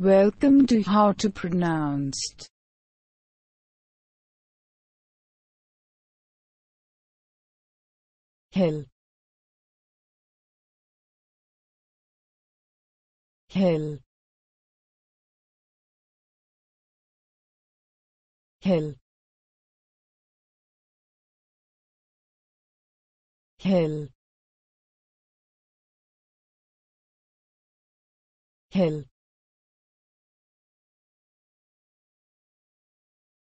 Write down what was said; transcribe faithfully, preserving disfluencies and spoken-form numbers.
Welcome to How to Pronounced. Hell. Hell. Hell. Hell. Hell.